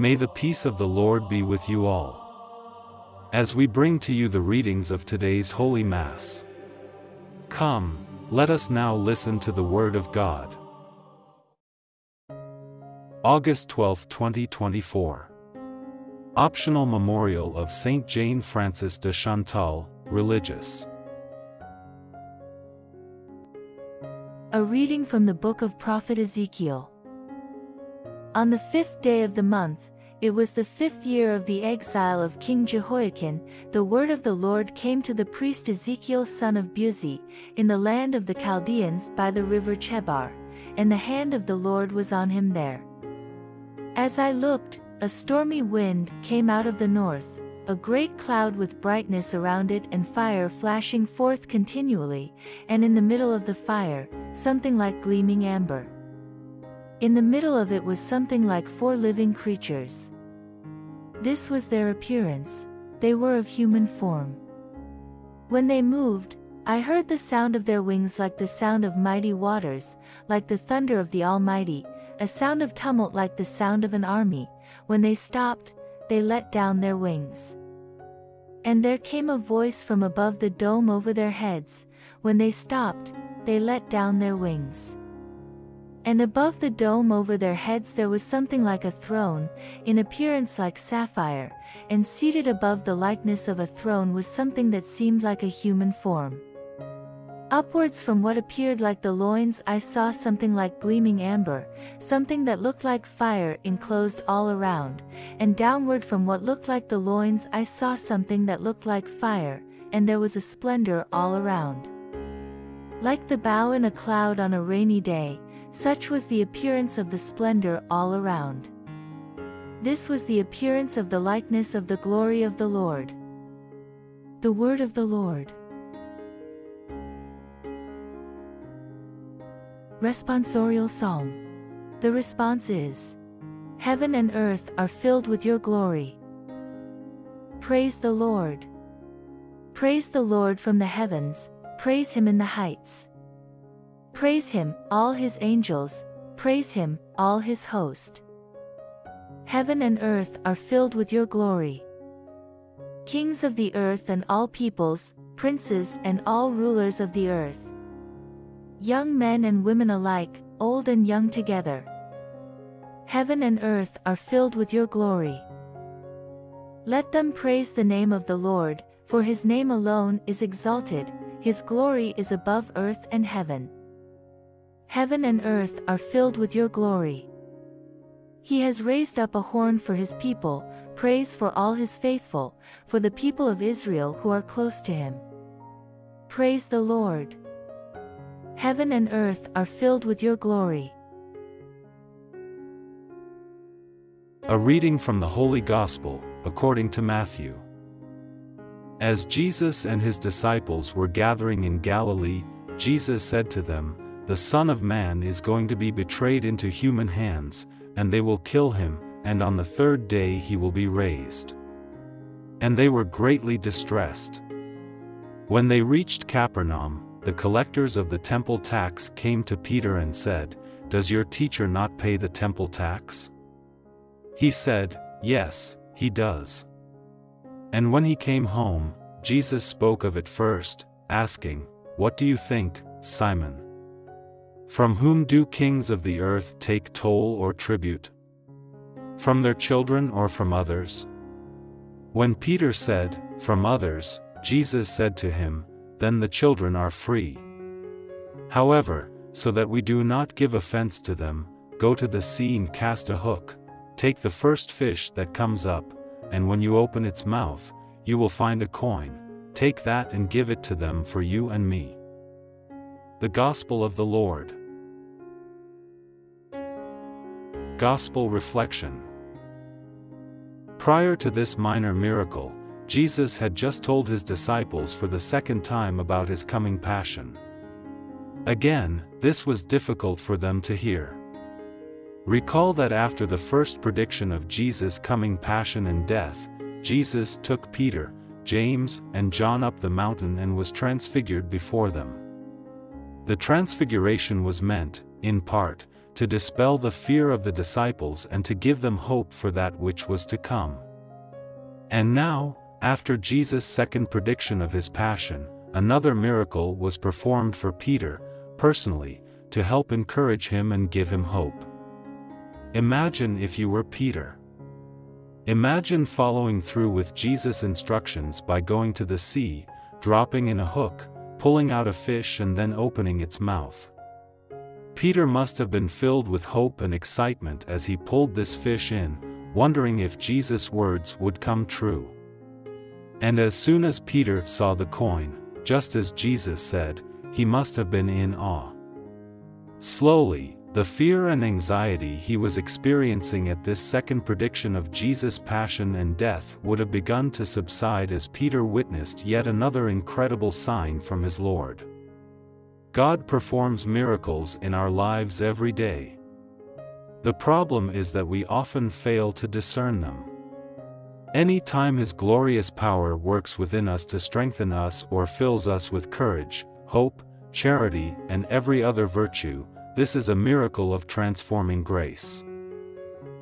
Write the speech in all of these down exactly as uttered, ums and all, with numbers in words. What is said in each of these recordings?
May the peace of the Lord be with you all. As we bring to you the readings of today's Holy Mass. Come, let us now listen to the Word of God. August twelfth, twenty twenty-four. Optional Memorial of Saint Jane Frances de Chantal, Religious. A reading from the book of Prophet Ezekiel. On the fifth day of the month, it was the fifth year of the exile of King Jehoiakin, the word of the Lord came to the priest Ezekiel son of Buzi, in the land of the Chaldeans by the river Chebar, and the hand of the Lord was on him there. As I looked, a stormy wind came out of the north, a great cloud with brightness around it and fire flashing forth continually, and in the middle of the fire, something like gleaming amber. In the middle of it was something like four living creatures. This was their appearance, they were of human form. When they moved, I heard the sound of their wings like the sound of mighty waters, like the thunder of the Almighty, a sound of tumult like the sound of an army. When they stopped, they let down their wings. And there came a voice from above the dome over their heads. When they stopped, they let down their wings. And above the dome over their heads there was something like a throne, in appearance like sapphire, and seated above the likeness of a throne was something that seemed like a human form. Upwards from what appeared like the loins I saw something like gleaming amber, something that looked like fire enclosed all around, and downward from what looked like the loins I saw something that looked like fire, and there was a splendor all around. Like the bough in a cloud on a rainy day, such was the appearance of the splendor all around. This was the appearance of the likeness of the glory of the Lord. The word of the Lord. Responsorial Psalm. The response is, Heaven and earth are filled with your glory. Praise the Lord. Praise the Lord from the heavens, praise him in the heights. Praise him, all his angels, praise him, all his host. Heaven and earth are filled with your glory. Kings of the earth and all peoples, princes and all rulers of the earth. Young men and women alike, old and young together. Heaven and earth are filled with your glory. Let them praise the name of the Lord, for his name alone is exalted, his glory is above earth and heaven. Heaven and earth are filled with your glory. He has raised up a horn for his people, praise for all his faithful, for the people of Israel who are close to him. Praise the Lord. Heaven and earth are filled with your glory. A reading from the Holy Gospel, according to Matthew. As Jesus and his disciples were gathering in Galilee, Jesus said to them, The Son of Man is going to be betrayed into human hands, and they will kill him, and on the third day he will be raised. And they were greatly distressed. When they reached Capernaum, the collectors of the temple tax came to Peter and said, Does your teacher not pay the temple tax? He said, Yes, he does. And when he came home, Jesus spoke of it first, asking, What do you think, Simon? From whom do kings of the earth take toll or tribute? From their children or from others? When Peter said, From others, Jesus said to him, Then the children are free. However, so that we do not give offense to them, go to the sea and cast a hook, take the first fish that comes up, and when you open its mouth, you will find a coin, take that and give it to them for you and me. The Gospel of the Lord. Gospel Reflection. Prior to this minor miracle, Jesus had just told his disciples for the second time about his coming passion. Again, this was difficult for them to hear. Recall that after the first prediction of Jesus' coming passion and death, Jesus took Peter, James, and John up the mountain and was transfigured before them. The transfiguration was meant, in part, to dispel the fear of the disciples and to give them hope for that which was to come. And now, after Jesus' second prediction of his passion, another miracle was performed for Peter, personally, to help encourage him and give him hope. Imagine if you were Peter. Imagine following through with Jesus' instructions by going to the sea, dropping in a hook, pulling out a fish and then opening its mouth. Peter must have been filled with hope and excitement as he pulled this fish in, wondering if Jesus' words would come true. And as soon as Peter saw the coin, just as Jesus said, he must have been in awe. Slowly, the fear and anxiety he was experiencing at this second prediction of Jesus' passion and death would have begun to subside as Peter witnessed yet another incredible sign from his Lord. God performs miracles in our lives every day. The problem is that we often fail to discern them. Any time His glorious power works within us to strengthen us or fills us with courage, hope, charity, and every other virtue, this is a miracle of transforming grace.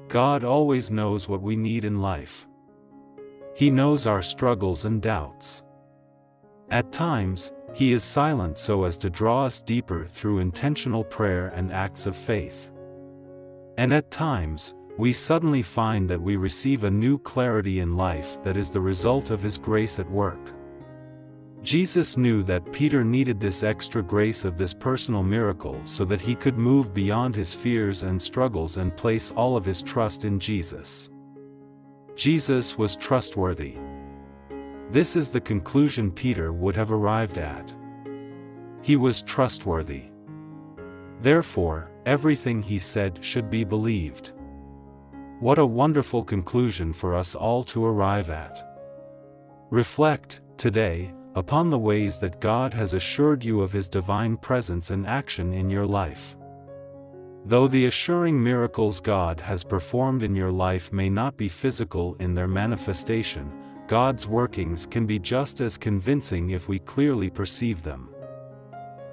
God always knows what we need in life. He knows our struggles and doubts. At times, He is silent so as to draw us deeper through intentional prayer and acts of faith. And at times, we suddenly find that we receive a new clarity in life that is the result of His grace at work. Jesus knew that Peter needed this extra grace of this personal miracle so that he could move beyond his fears and struggles and place all of his trust in Jesus. Jesus was trustworthy. This is the conclusion Peter would have arrived at. He was trustworthy. Therefore, everything he said should be believed. What a wonderful conclusion for us all to arrive at. Reflect, today, upon the ways that God has assured you of His divine presence and action in your life. Though the assuring miracles God has performed in your life may not be physical in their manifestation, God's workings can be just as convincing if we clearly perceive them.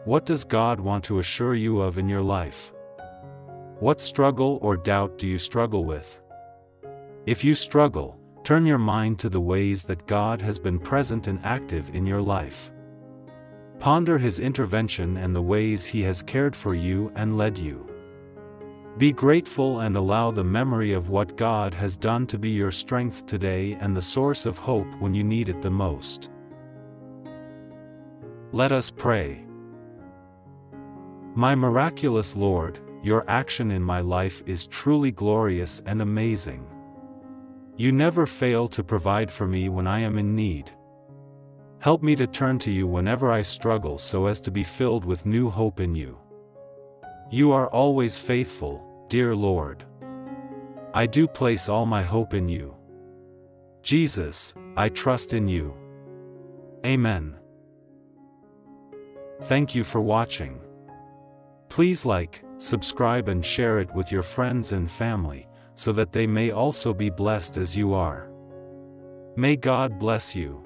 What does God want to assure you of in your life? What struggle or doubt do you struggle with? If you struggle, turn your mind to the ways that God has been present and active in your life. Ponder His intervention and the ways He has cared for you and led you. Be grateful and allow the memory of what God has done to be your strength today and the source of hope when you need it the most. Let us pray. My miraculous Lord, Your action in my life is truly glorious and amazing. You never fail to provide for me when I am in need. Help me to turn to You whenever I struggle so as to be filled with new hope in You. You are always faithful, dear Lord. I do place all my hope in You. Jesus, I trust in You. Amen. Thank you for watching. Please like, subscribe and share it with your friends and family, so that they may also be blessed as you are. May God bless you.